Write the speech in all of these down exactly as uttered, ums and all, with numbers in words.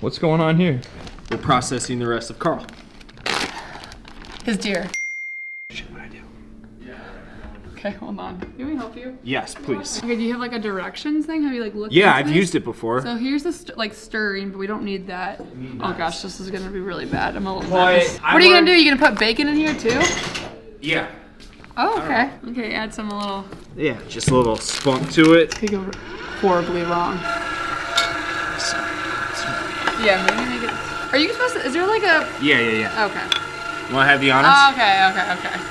What's going on here? We're processing the rest of Carl. His deer. Shit, what I do? Okay, hold on. Can we help you? Yes, please. Okay, do you have like a directions thing? Have you like looked? Yeah, I've this? used it before. So here's the st like stirring, but we don't need that. Nice. Oh gosh, this is gonna be really bad. I'm a little Boy, nervous. I what are you gonna do? Are you gonna put bacon in here too? Yeah. Oh, okay. Okay, add some a little. Yeah, just a little spunk to it. Could go horribly wrong. Yeah, maybe make it. Are you supposed to? Is there like a? Yeah, yeah, yeah. Okay. You wanna have the honors? Oh, okay, okay, okay.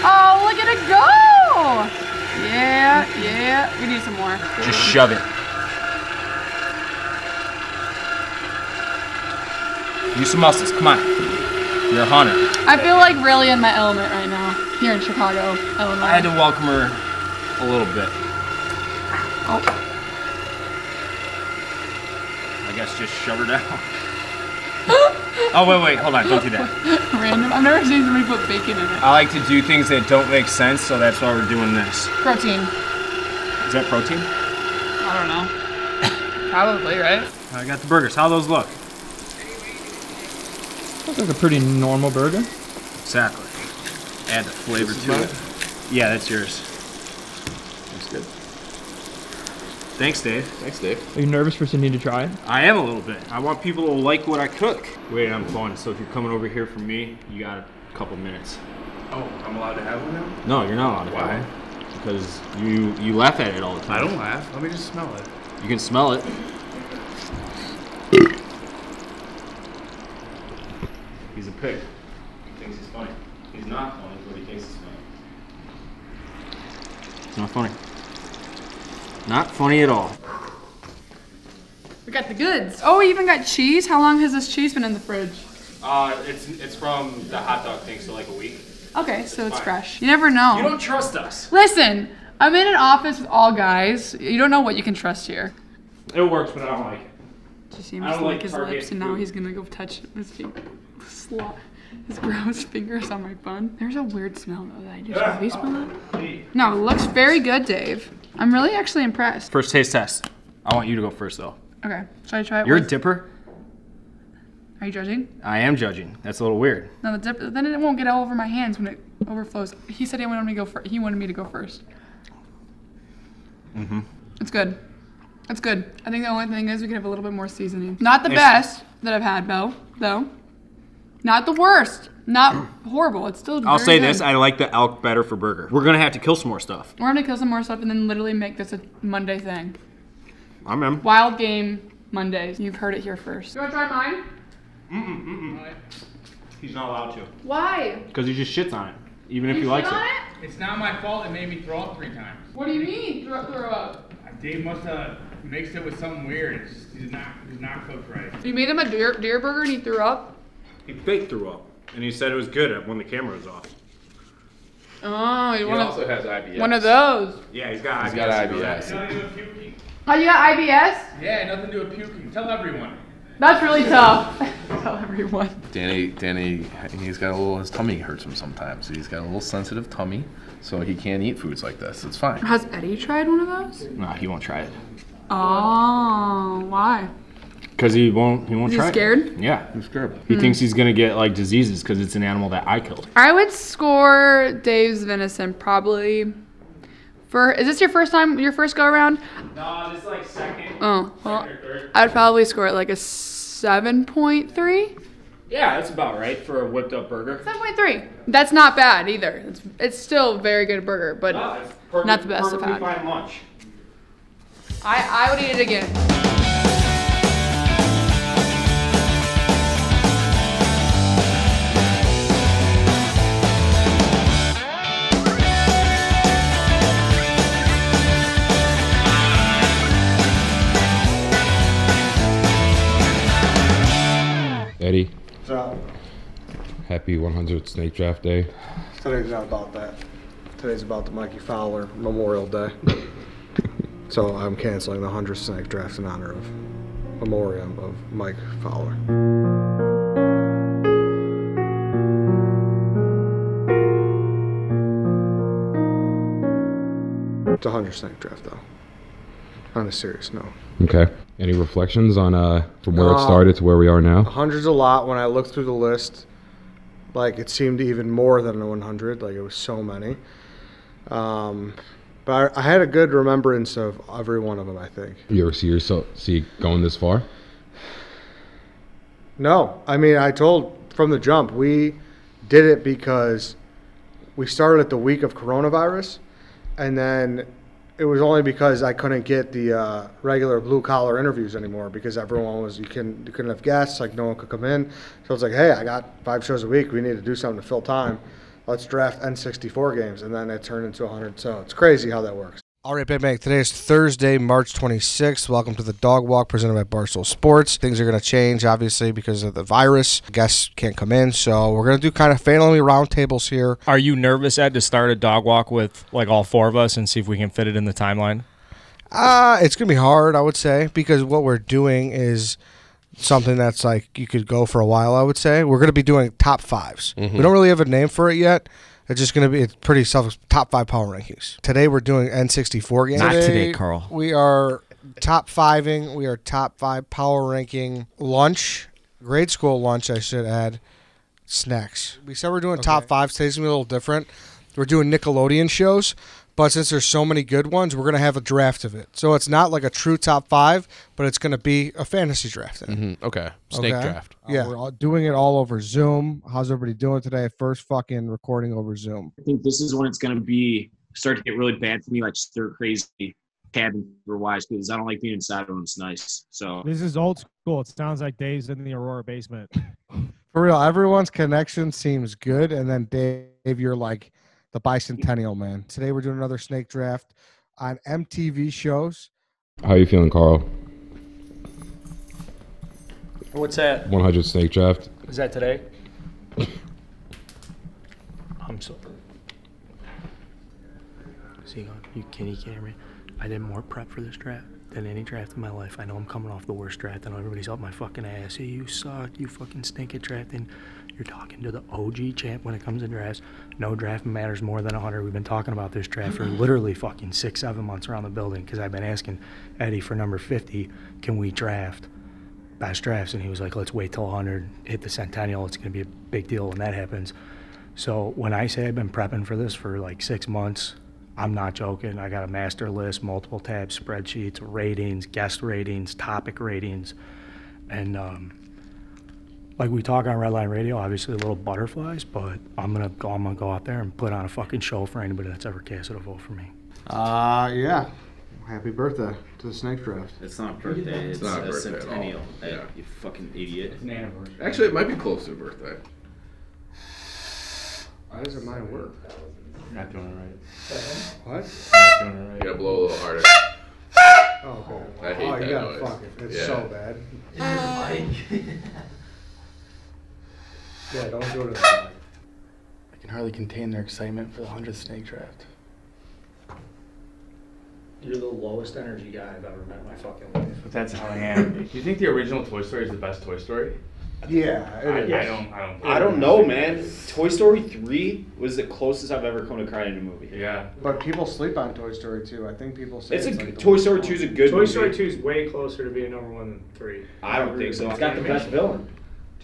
Oh, look at it go! Yeah, yeah. We need some more. Just shove it. Use some muscles. Come on. You're a hunter. I feel like really in my element right now. Here in Chicago, Illinois. I had to welcome her a little bit. Oh. I guess just shove her down. Oh, wait, wait, hold on, don't do that. Random, I've never seen somebody put bacon in it. I like to do things that don't make sense, so that's why we're doing this. Protein. Is that protein? I don't know. Probably, right? I got the burgers. How those look? Looks like a pretty normal burger. Exactly. Add the flavor to it. it. Yeah, that's yours. That's good. Thanks, Dave. Thanks, Dave. Are you nervous for something to try it? I am a little bit. I want people to like what I cook. Wait, I'm fun. So if you're coming over here for me, you got a couple minutes. Oh, I'm allowed to have one now? No, you're not allowed to Why? have one. Because you you laugh at it all the time. I don't laugh. Let me just smell it. You can smell it. He's a pig. He thinks he's funny. He's not funny, but he thinks he's funny. It's not funny. Not funny at all. We got the goods. Oh, we even got cheese. How long has this cheese been in the fridge? Uh, it's it's from the hot dog thing, so like a week. Okay, so it's, it's fresh. You never know. You don't trust us. Listen, I'm in an office with all guys. You don't know what you can trust here. It works, but I don't like it. Just seems to lick his lips, and now he's gonna go touch his feet. Slot his gross fingers on my bun. There's a weird smell though that I just have you smell it? No, it looks very good, Dave. I'm really actually impressed. First taste test. I want you to go first though. Okay, should I try it? You're with... a dipper? Are you judging? I am judging. That's a little weird. No, the dip, then it won't get all over my hands when it overflows. He said he wanted me to go first. He wanted me to go first. Mm-hmm. It's good. It's good. I think the only thing is we could have a little bit more seasoning. Not the it's... best that I've had, though. Though. Not the worst. Not horrible. It's still I'll say good. this. I like the elk better for burger. We're going to have to kill some more stuff. We're going to kill some more stuff and then literally make this a Monday thing. I'm in. Wild game Mondays. You've heard it here first. You want to try mine? Mm-mm, mm-mm. Right. He's not allowed to. Why? Because he just shits on it, even you if he likes it. it. It's not my fault it made me throw up three times. What do you mean, throw, throw up? Dave must have mixed it with something weird. It's just not, it's not cooked right. You made him a deer, deer burger and he threw up? He fake threw up. And he said it was good when the camera was off. Oh, he, he wanna, also has I B S. One of those. Yeah, he's got he's I B S. He's got I B S. Nothing to do with puking. Oh, you got I B S? Yeah, nothing to do with puking. Tell everyone. That's really tough. Tell everyone. Danny, Danny, he's got a little, his tummy hurts him sometimes. He's got a little sensitive tummy, so he can't eat foods like this. It's fine. Has Eddie tried one of those? No, he won't try it. Oh, why? Because he won't, he won't try it. He's scared? Yeah, he's scared. He mm. thinks he's gonna get like diseases because it's an animal that I killed. I would score Dave's venison probably for, is this your first time, your first go around? No, this is like second. Oh, well, second or third. I'd probably score it like a seven point three. Yeah, that's about right for a whipped up burger. seven point three. That's not bad either. It's, it's still a very good burger, but no, it's perfect, not the best I've had. Fine lunch. I, I would eat it again. Eddie, what's up? Happy one hundredth Snake Draft Day. Today's not about that. Today's about the Mikey Fowler Memorial Day. So I'm canceling the one hundredth Snake Draft in honor of memoriam of Mike Fowler. It's a one hundredth Snake Draft though. on a serious note. Okay. Any reflections on uh, from where uh, it started to where we are now? one hundred's a lot. When I looked through the list, like, it seemed even more than a one hundred. Like, it was so many. Um, but I, I had a good remembrance of every one of them, I think. You ever see yourself see going this far? No. I mean, I told from the jump, we did it because we started at the week of coronavirus, and then it was only because I couldn't get the uh, regular blue-collar interviews anymore because everyone was, you couldn't, you couldn't have guests, like no one could come in. So it's like, hey, I got five shows a week. We need to do something to fill time. Let's draft N sixty-four games, and then it turned into one hundred. So it's crazy how that works. All right, Big Bang, today is Thursday, March twenty-sixth. Welcome to the Dog Walk presented by Barstool Sports. Things are going to change, obviously, because of the virus. Guests can't come in, so we're going to do kind of family roundtables here. Are you nervous, Ed, to start a Dog Walk with, like, all four of us and see if we can fit it in the timeline? Uh, it's going to be hard, I would say, because what we're doing is something that's, like, you could go for a while, I would say. We're going to be doing top fives. Mm-hmm. We don't really have a name for it yet. It's just going to be it's pretty self top five power rankings. Today we're doing N sixty-four games. Not today, today Carl. We are top fiving. We are top five power ranking lunch, grade school lunch, I should add, snacks. We said we're doing okay. Top fives. Today's going to be a little different. We're doing Nickelodeon shows, but since there's so many good ones, we're going to have a draft of it. So it's not like a true top five, but it's going to be a fantasy draft. Mm-hmm. Okay. Snake okay. draft. Yeah, we're all doing it all over Zoom. How's everybody doing today? First fucking recording over Zoom. I think this is when it's going to be start to get really bad for me, like stir crazy cabin for wise, because I don't like being inside when it's nice. So this is old school. It sounds like Dave's in the Aurora basement. For real, everyone's connection seems good, and then Dave, you're like the bicentennial man. Today we're doing another snake draft on M T V shows. How are you feeling, Carl? What's that? one hundred snake draft. Is that today? I'm so. See, you can you can't hear me. I did more prep for this draft than any draft in my life. I know I'm coming off the worst draft. I know everybody's up my fucking ass. Hey, you suck. You fucking stink at drafting. You're talking to the O G champ when it comes to drafts. No draft matters more than one hundred. We've been talking about this draft for literally fucking six, seven months around the building because I've been asking Eddie for number fifty, can we draft best drafts? And he was like, let's wait till one hundred, hit the centennial. It's going to be a big deal when that happens. So when I say I've been prepping for this for like six months, I'm not joking. I got a master list, multiple tabs, spreadsheets, ratings, guest ratings, topic ratings. And um, like we talk on Redline Radio, obviously little butterflies, but I'm going to go, I'm gonna go out there and put on a fucking show for anybody that's ever casted a vote for me. Uh, yeah. Happy birthday to the snake draft. It's not birthday. It's, it's not a birthday centennial. At all. Yeah. You fucking idiot. It's an anniversary. Actually, it might be close to birthday. Why doesn't mine work? You're not doing it right. What? You're not doing it right. You gotta blow a little harder. Oh, God. I hate oh, that you gotta noise. Fuck it. It's yeah. so bad. Is it the mic? Yeah, don't do it in the mic. I can hardly contain their excitement for the one hundredth snake draft. You're the lowest energy guy I've ever met in my fucking life. But that's how I am. Do you think the original Toy Story is the best Toy Story? Yeah, it I, is. I don't, I don't, I don't know, man. Toy Story three was the closest I've ever come to crying in a movie. Yeah, but people sleep on Toy Story two. I think people say it's, it's a like Toy Story two is a good. Toy movie. Story two is way closer to being number one than three. I don't think so. It's got the best villain.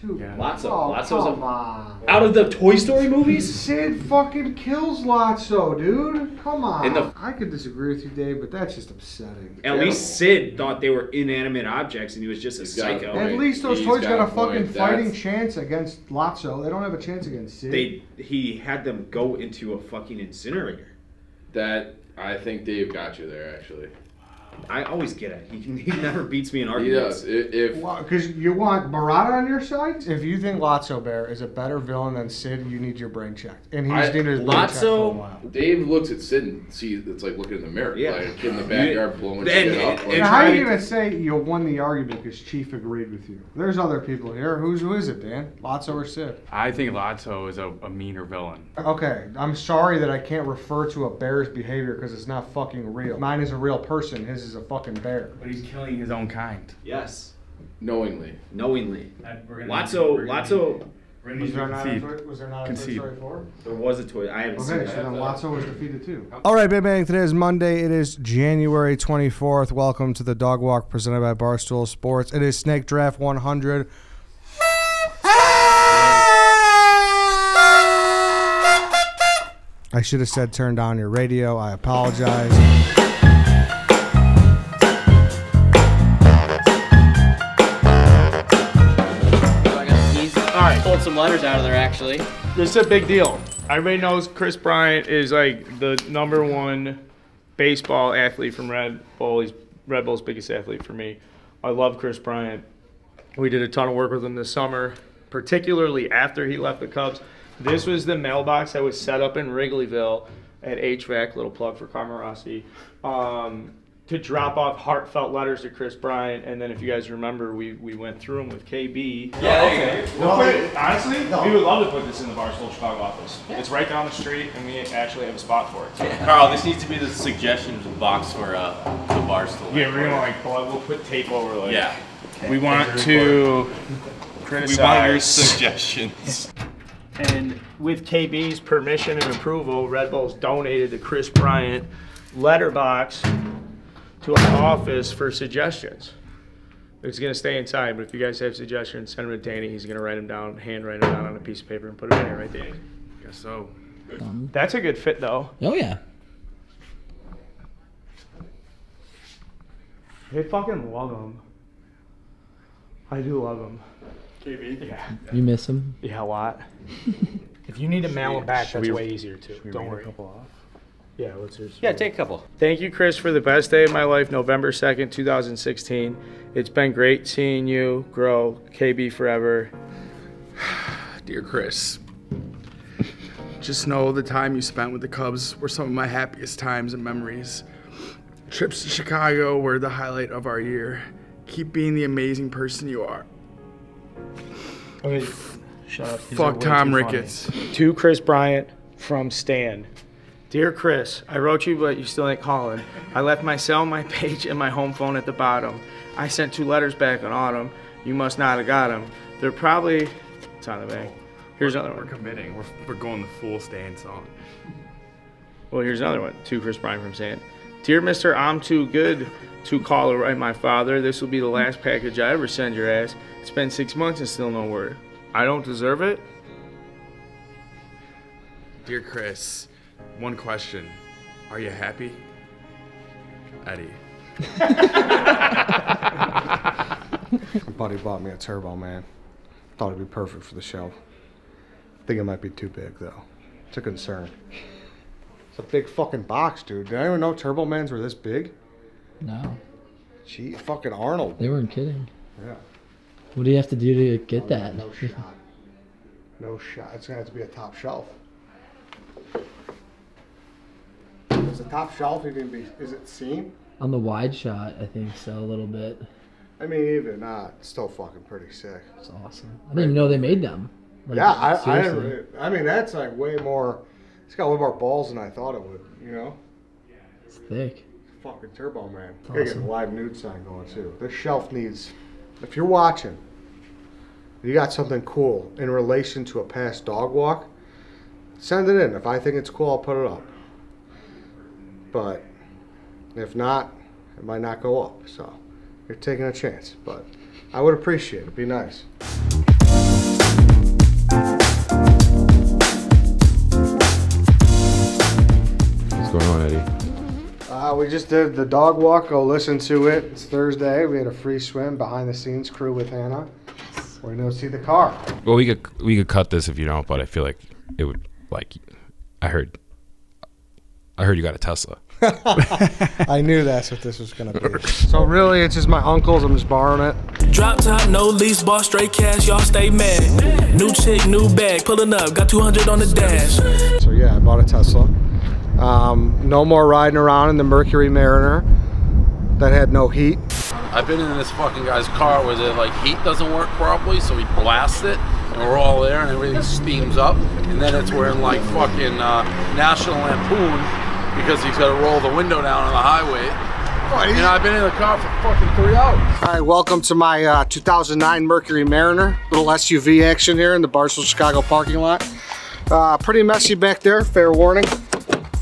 Dude, yeah. Lotso. Oh, Lotso's come a, on. Out of the Toy Story movies? Sid fucking kills Lotso, dude. Come on. The, I could disagree with you, Dave, but that's just upsetting. At yeah. least Sid thought they were inanimate objects and he was just he's a psycho. A at least those he's toys got, got a fucking fighting that's, chance against Lotso. They don't have a chance against Sid. They, he had them go into a fucking incinerator. That, I think Dave got you there, actually. I always get it. He, he never beats me in arguments. He does. If, because well, you want Barada on your side? If you think Lotso Bear is a better villain than Sid, you need your brain checked. And he's needed his brain checked for a while. Dave looks at Sid and sees it's like looking in the mirror. Yeah. Like in the backyard blowing shit up. And, and, and how do you even say you won the argument because Chief agreed with you? There's other people here. Who's, who is it, Dan? Lotso or Sid? I think Lotso is a, a meaner villain. Okay. I'm sorry that I can't refer to a bear's behavior because it's not fucking real. Mine is a real person. His is a fucking bear. But he's killing his own kind. Yes. Knowingly. Knowingly. Lotso, Lotso Was there, not a toy, was there not a Toy Story four? There was a Toy. I haven't okay, seen it. Okay, so then Watson was defeated too. All right, Big Bang. Today is Monday. It is January twenty-fourth. Welcome to the Dog Walk presented by Barstool Sports. It is Snake Draft one hundred. I should have said turn down your radio. I apologize. I pulled some letters out of there, actually. This is a big deal. Everybody knows Kris Bryant is like the number one baseball athlete from Red Bull. He's Red Bull's biggest athlete for me. I love Kris Bryant. We did a ton of work with him this summer, particularly after he left the Cubs. This was the mailbox that was set up in Wrigleyville at H V A C, little plug for Camarasi, um, to drop off heartfelt letters to Kris Bryant, and then if you guys remember, we we went through them with K B. Yeah, there you go. No, no, honestly, no. We would love to put this in the Barstool Chicago office. Yeah. It's right down the street, and we actually have a spot for it. Yeah. Carl, this needs to be the suggestions box for uh, the Barstool. Yeah, we're gonna like we'll put tape over like. Yeah. Okay. We want to criticize. We want your suggestions. And with K B's permission and approval, Red Bull's donated the Kris Bryant letterbox to our office for suggestions. It's going to stay inside, but if you guys have suggestions, send them to Danny. He's going to write them down, hand write them down on a piece of paper and put them in here, right, Danny? I guess so. Um, That's a good fit, though. Oh, yeah. They fucking love him. I do love him. K B? Yeah. You miss him? Yeah, a lot. If you need to mail them back, that's way easier, too. Don't worry. Yeah, let's just yeah, take a couple. Thank you, Kris, for the best day of my life, November second, two thousand sixteen. It's been great seeing you grow. K B forever. Dear Kris, just know the time you spent with the Cubs were some of my happiest times and memories. Trips to Chicago were the highlight of our year. Keep being the amazing person you are. Okay, shut up. Fuck Tom Ricketts. To Kris Bryant from Stan. Dear Kris, I wrote you, but you still ain't calling. I left my cell, my page, and my home phone at the bottom. I sent two letters back in autumn. You must not have got them. They're probably... It's on the bank. Here's we're, another we're one. We're committing. We're, we're going the full Stan song. Well, here's another one. To Kris Bryant from Stan. Dear Mister I'm too good to call or write my father. This will be the last package I ever send your ass. It's been six months and still no word. I don't deserve it. Dear Kris... One question. Are you happy? Eddie. My buddy bought me a Turbo Man. Thought it'd be perfect for the show. I think it might be too big, though. It's a concern. It's a big fucking box, dude. Did anyone know Turbo Mans were this big? No. Gee, fucking Arnold. They weren't kidding. Yeah. What do you have to do to get oh, that? No shot. No shot. It's going to have to be a top shelf. Is the top shelf even be, is it seam? On the wide shot, I think so, a little bit. I mean, even not, it's still fucking pretty sick. It's awesome. I didn't even know they made them. Like, yeah, I, I I mean, that's like way more, it's got way more balls than I thought it would, you know? It's thick. Fucking Turbo Man. Awesome. Gotta get a live nude sign going too. This shelf needs, if you're watching, you got something cool in relation to a past dog walk, send it in. If I think it's cool, I'll put it up. But if not, it might not go up. So you're taking a chance. But I would appreciate it. It'd be nice. What's going on, Eddie? Uh, we just did the dog walk. Go listen to it. It's Thursday. We had a free swim behind the scenes crew with Hannah. We're gonna see the car. Well, we could we could cut this if you don't, but I feel like it would like I heard I heard you got a Tesla. I knew that's what this was going to be. So really, it's just my uncle's. I'm just borrowing it. Drop top, no lease, bought straight cash. Y'all stay mad. New chick, new bag, pulling up. Got two hundred on the dash. So yeah, I bought a Tesla. Um, no more riding around in the Mercury Mariner that had no heat. I've been in this fucking guy's car where the like, heat doesn't work properly, so he blasts it. And we're all there and everything steams up. And then it's wearing like fucking uh, National Lampoon because he's got to roll the window down on the highway. What, you know, I've been in the car for fucking three hours. All right, welcome to my uh, two thousand nine Mercury Mariner. Little S U V action here in the Barstool Chicago parking lot. Uh, pretty messy back there, fair warning.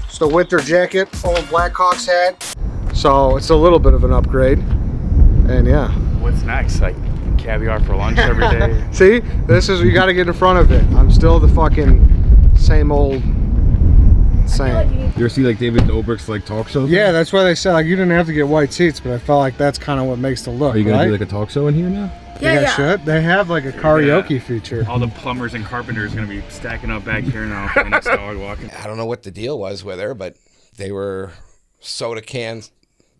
It's the winter jacket, old Blackhawks hat. So it's a little bit of an upgrade. And yeah. What's next? Like caviar for lunch every day? See, this is, you gotta get in front of it. I'm still the fucking same old same. You ever see like David Dobrik's like talk show thing? Yeah, that's why they said like you didn't have to get white seats, but I felt like that's kind of what makes the look. Are you gonna right? do like a talk show in here now? Yeah, yeah. Shit. They have like a karaoke yeah. feature. All the plumbers and carpenters are gonna be stacking up back here now. For the next dog walking. I don't know what the deal was with her, but they were soda cans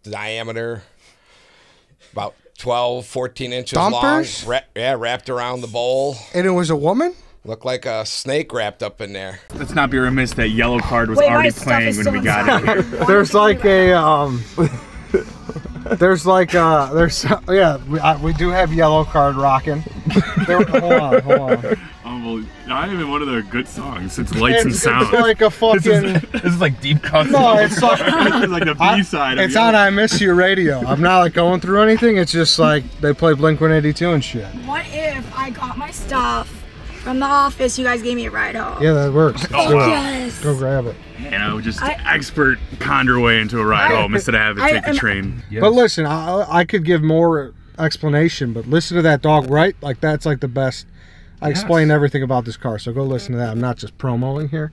diameter about twelve, fourteen inches Dumpers? long. Ra yeah, wrapped around the bowl. And it was a woman. Looked like a snake wrapped up in there. Let's not be remiss that Yellowcard was Wait, already playing when we got in here. There's like a, um, there's like, uh, there's, yeah, we, I, we do have Yellowcard rocking. There, hold on, hold on. Um, well, not even one of their good songs. It's Lights and Sound. It's like a fucking. This is, this is like deep cuts. No, it's like, it's like the B side. It's on I Miss You radio. I'm not like going through anything. It's just like they play Blink one eighty-two and shit. What if I got my stuff from the office, you guys gave me a ride home? Yeah, that works. Oh, wow. Yes. Go grab it. And I would just I, expert ponder way into a ride I, home instead of having to take I, the train. Yes. But listen, I, I could give more explanation, but listen to that dog, right? Like, that's like the best. I yes. explain everything about this car, so go listen to that. I'm not just promoing here.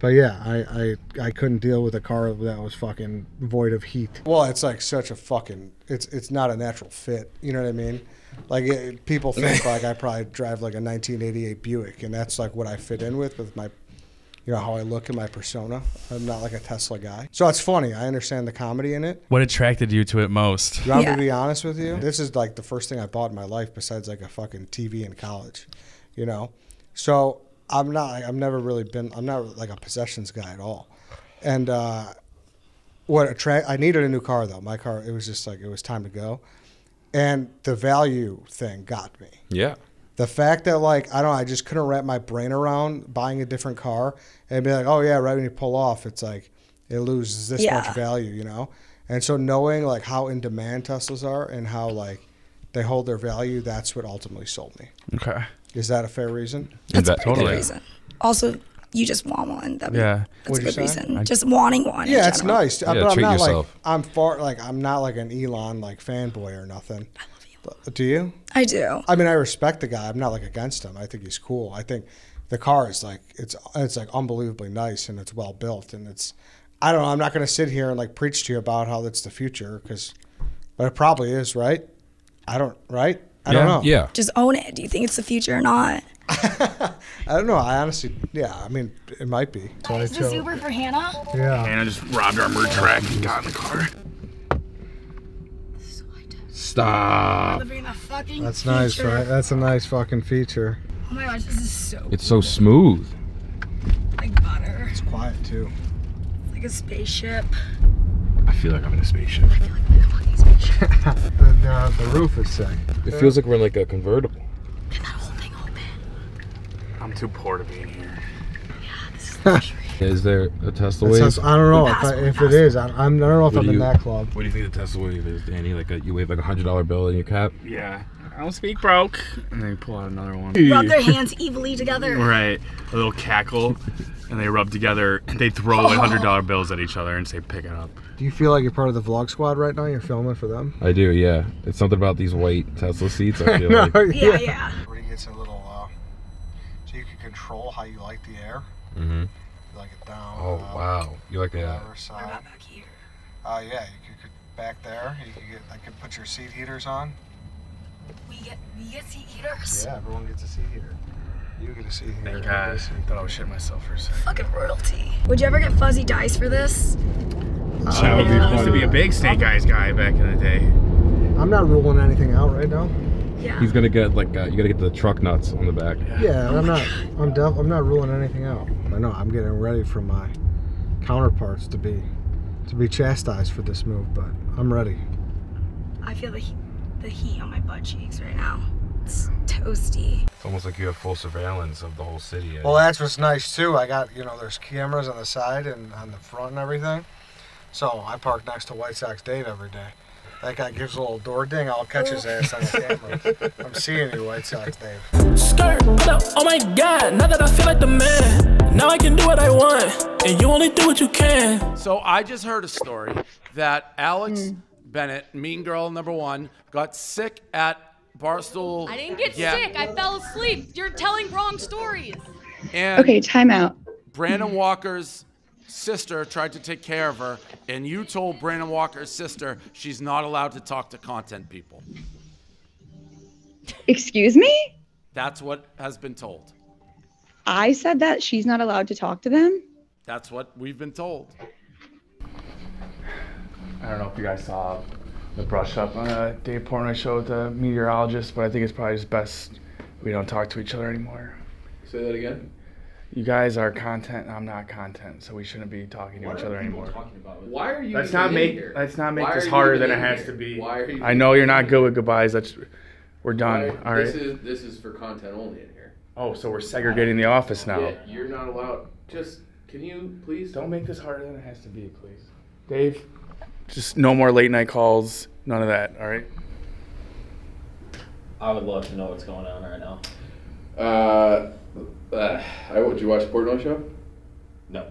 But yeah, I, I, I couldn't deal with a car that was fucking void of heat. Well, it's like such a fucking, it's, it's not a natural fit. You know what I mean? Like it, people think like I probably drive like a nineteen eighty-eight Buick, and that's like what I fit in with, with my, you know, how I look and my persona. I'm not like a Tesla guy. So it's funny. I understand the comedy in it. What attracted you to it most? You want yeah. me to be honest with you? This is like the first thing I bought in my life besides like a fucking T V in college, you know? So I'm not, I've never really been, I'm not like a possessions guy at all. And uh, what attract, I needed a new car though. My car, it was just like, it was time to go. And the value thing got me. Yeah. The fact that like, I don't know, I just couldn't wrap my brain around buying a different car and be like, oh yeah, right when you pull off, it's like, it loses this yeah. much value, you know? And so knowing like how in demand Teslas are and how like they hold their value, that's what ultimately sold me. Okay. Is that a fair reason? That's that, a totally. Good reason. Also, you just want one. That, yeah. That's a good say? reason. I, just wanting one. Yeah, it's nice. Yeah, but I'm treat not yourself. Like, I'm far, like, I'm not like an Elon, like, fanboy or nothing. I love Elon. But, do you? I do. I mean, I respect the guy. I'm not like against him. I think he's cool. I think the car is like, it's, it's like unbelievably nice and it's well built. And it's, I don't know, I'm not going to sit here and like preach to you about how that's the future because, but it probably is, right? I don't, right? I yeah, don't know. Yeah. Just own it. Do you think it's the future or not? I don't know. I honestly, yeah, I mean, it might be. Oh, is this Uber for Hannah? Yeah. Hannah just robbed our merch rack and got in the car. So Stop. That's future. nice, right? That's a nice fucking feature. Oh my gosh, this is so It's cool. so smooth. Like butter. It's quiet too. It's like a spaceship. I feel like I'm in a spaceship. I feel like I'm in a fucking spaceship. the, the, the roof is sick. It yeah. feels like we're in like a convertible. And that whole thing open. I'm too poor to be in here. Yeah, this is luxury. Is there a Tesla wave? Sounds, I don't know if, I, if it is. I, I'm, I don't know if what I'm you, in that club. What do you think the Tesla wave is, Danny? Like a, you wave like a hundred dollar bill in your cap? Yeah. I don't speak broke. And they pull out another one. Rub their hands evilly together. Right. A little cackle. And they rub together, and they throw one hundred dollar bills at each other and say, pick it up. Do you feel like you're part of the vlog squad right now? You're filming for them? I do, yeah. It's something about these white Tesla seats, I feel no, like. Yeah, yeah. Where you get a little, uh, so you can control how you like the air. Mm-hmm. You like it down. Oh, uh, wow. You like that. What about back here? Uh, yeah, you could, back there, you could get, I could put your seat heaters on. We get, we get seat heaters? Yeah, everyone gets a seat heater. You get to see here. Thank God. I thought I would shit myself for a second. Fucking royalty. Would you ever get fuzzy dice for this? Uh, yeah. That would be I used to be a big Snake Eyes guy back in the day. I'm not ruling anything out right now. Yeah. He's gonna get like uh, you gotta get the truck nuts on the back. Yeah, yeah oh I'm not. God. I'm def I'm not ruling anything out. I know. I'm getting ready for my counterparts to be to be chastised for this move, but I'm ready. I feel the heat, the heat on my butt cheeks right now. It's toasty. It's almost like you have full surveillance of the whole city. Well, that's what's nice too. I got, you know, there's cameras on the side and on the front and everything. So I park next to White Sox Dave every day. That guy gives a little door ding, I'll catch his ass on the camera. I'm seeing you, White Sox Dave. Skirt, oh my God, now that I feel like the man, now I can do what I want, and you only do what you can. So I just heard a story that Alex mm. Bennett, Mean Girl number one, got sick at Barstool. I didn't get yeah. sick. I fell asleep. You're telling wrong stories. And okay, time out. Brandon Walker's sister tried to take care of her, and you told Brandon Walker's sister she's not allowed to talk to content people. Excuse me? That's what has been told. I said that she's not allowed to talk to them? That's what we've been told. I don't know if you guys saw the brush up on a Dave Portnoy show with the meteorologist, but I think it's probably just best we don't talk to each other anymore. Say that again? You guys are content, and I'm not content, so we shouldn't be talking to Why each other anymore. About Why are you let's not make here? Let's not make Why this harder than it has here? to be. Why are you I know you're not good with goodbyes. That's, we're done. Why, All right. This is this is for content only in here. Oh, so we're segregating the office now. Yeah, you're not allowed. Just can you please don't make this harder than it has to be, please, Dave. Just no more late night calls, none of that, all right? I would love to know what's going on right now. Uh, uh I, would you watch Portnoy show? No.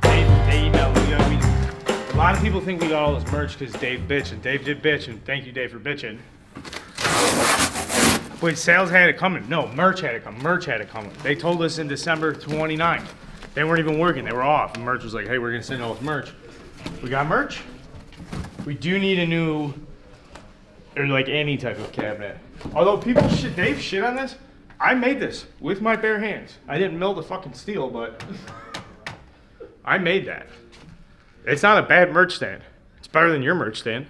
Dave, Dave emailed me, you know, we, a lot of people think we got all this merch because Dave bitched, and Dave did bitch, and thank you, Dave, for bitching. Wait, sales had it coming. No, merch had it coming. Merch had it coming. They told us in December twenty-ninth. They weren't even working. They were off. And merch was like, hey, we're going to send all this merch. We got merch. We do need a new, or like any type of cabinet. Although people shit, Dave shit on this. I made this with my bare hands. I didn't mill the fucking steel, but I made that. It's not a bad merch stand. It's better than your merch stand.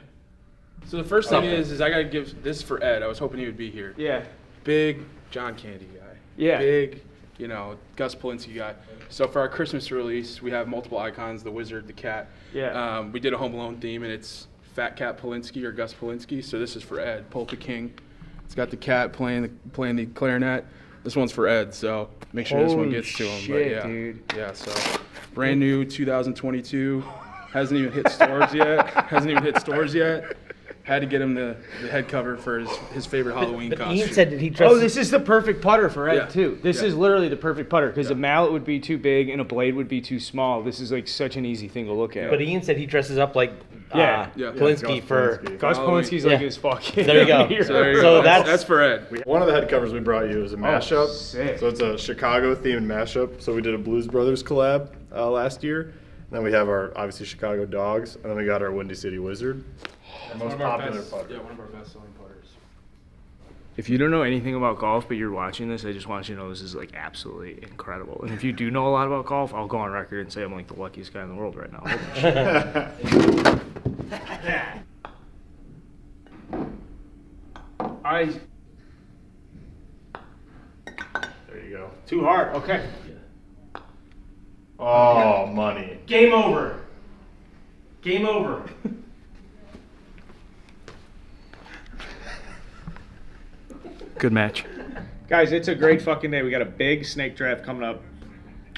So the first thing okay. is, is I gotta give this for Ed. I was hoping he would be here. Yeah. Big John Candy guy. Yeah. Big, you know, Gus Polinski guy. So for our Christmas release, we have multiple icons: the Wizard, the Cat. Yeah. Um, we did a Home Alone theme, and it's Fat Cat Polinski or Gus Polinski. So this is for Ed, Polka King. It's got the cat playing the playing the clarinet. This one's for Ed. So make sure Holy this one gets shit, to him. But yeah, dude. Yeah. So brand new two thousand twenty-two. Hasn't even hit stores yet. Hasn't even hit stores yet. Had to get him the, the head cover for his, his favorite Halloween but, but costume. Ian said that he dresses. Oh, this is the perfect putter for Ed, yeah. too. This yeah. is literally the perfect putter, because yeah. a mallet would be too big and a blade would be too small. This is like such an easy thing to look at. But Ian said he dresses up like uh, yeah. Yeah. Polinski yeah, for... Polinski. Gus Polinski's yeah. like his fucking... There you go. So, there you so go. That's, that's for Ed. One of the head covers we brought you is a mashup. Oh, sick. So it's a Chicago-themed mashup. So we did a Blues Brothers collab uh, last year. And then we have our, obviously, Chicago Dogs. And then we got our Windy City Wizard. Most one of our popular best, putter. Yeah, one of our best-selling putters. If you don't know anything about golf, but you're watching this, I just want you to know this is like absolutely incredible. And if you do know a lot about golf, I'll go on record and say I'm like the luckiest guy in the world right now. I. There you go. Too hard. Okay. Yeah. Oh, money. Game over. Game over. Good match. Guys, it's a great fucking day. We got a big snake draft coming up.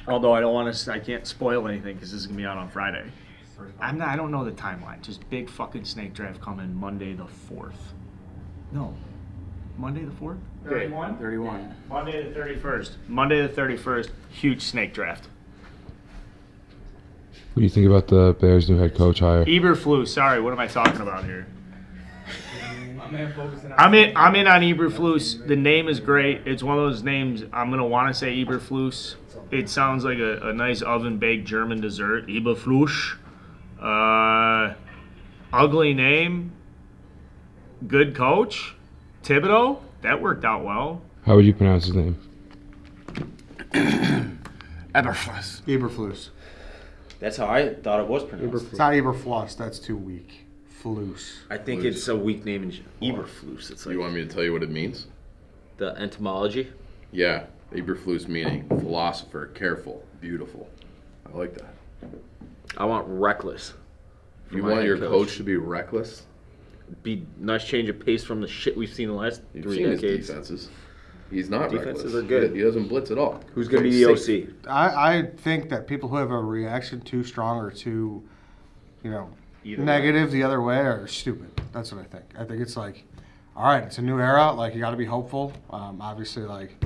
Although I don't want to, I can't spoil anything because this is going to be out on Friday. I'm not, I don't know the timeline. Just big fucking snake draft coming Monday the fourth. No. Monday the fourth? thirty-one? thirty-one. Yeah. Monday the thirty-first. Monday the thirty-first, huge snake draft. What do you think about the Bears' new head coach hire? Eberflus. Sorry, what am I talking about here? I'm in, I'm in on Eberflus. The name is great. It's one of those names I'm going to want to say Eberflus. It sounds like a, a nice oven-baked German dessert. Eberflus. Uh, ugly name. Good coach. Thibodeau. That worked out well. How would you pronounce his name? Eberflus. Eberflus. That's how I thought it was pronounced. It's not Eberflus. That's too weak. Flus. I think Flus. It's a weak name in Eberflus. It's like you want me to tell you what it means? The etymology? Yeah. Eberflus meaning philosopher, careful, beautiful. I like that. I want reckless. You want your coach. coach to be reckless? Be nice change of pace from the shit we've seen in the last You've three seen decades. His defenses. He's not reckless. Defenses are good. He doesn't blitz at all. Who's going to be the O C? I, I think that people who have a reaction too strong or too, you know, either negative way. The other way are stupid. That's what I think. I think it's like, all right, it's a new era. Like, you got to be hopeful. Um, obviously, like,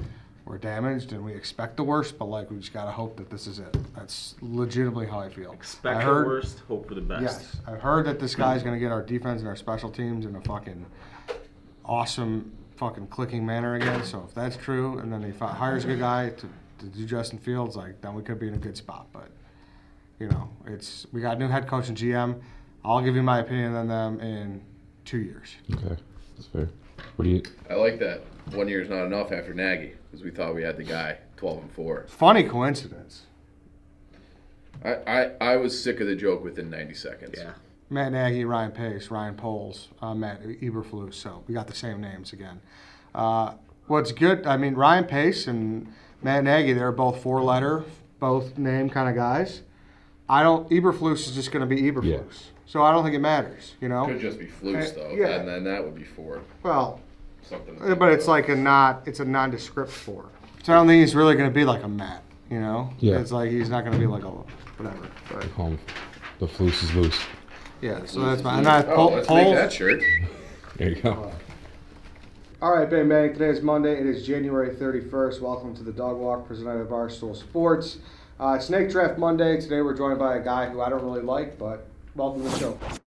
we're damaged and we expect the worst, but, like, we just got to hope that this is it. That's legitimately how I feel. Expect I heard, the worst, hope for the best. Yes. I've heard that this guy's going to get our defense and our special teams in a fucking awesome fucking clicking manner again. So if that's true, and then he hires a good guy to, to do Justin Fields, like, then we could be in a good spot. But, you know, it's we got a new head coach and G M. I'll give you my opinion on them in two years. Okay, that's fair. What do you? I like that. One year is not enough after Nagy, because we thought we had the guy twelve and four. Funny coincidence. I I, I was sick of the joke within ninety seconds. Yeah. Matt Nagy, Ryan Pace, Ryan Poles, uh, Matt Eberflus. So we got the same names again. Uh, what's good, I mean, Ryan Pace and Matt Nagy, they're both four-letter, both name kind of guys. I don't, Eberflus is just going to be Eberflus. Yeah. So I don't think it matters, you know? Could just be Flus, though, yeah. And then that would be four. Well, something. But it's like a not, it's a nondescript four. So I don't think he's really going to be like a Matt, you know? Yeah. It's like he's not going to be like a whatever. But. Home. The Flus is loose. Yeah, so that's fine. I, oh, Poles, let's make that shirt. There you go. All right, Bang Bang. Today is Monday. It is January thirty-first. Welcome to the Dog Walk presented by Barstool Sports. Uh, Snake Draft Monday. Today we're joined by a guy who I don't really like, but welcome to the show.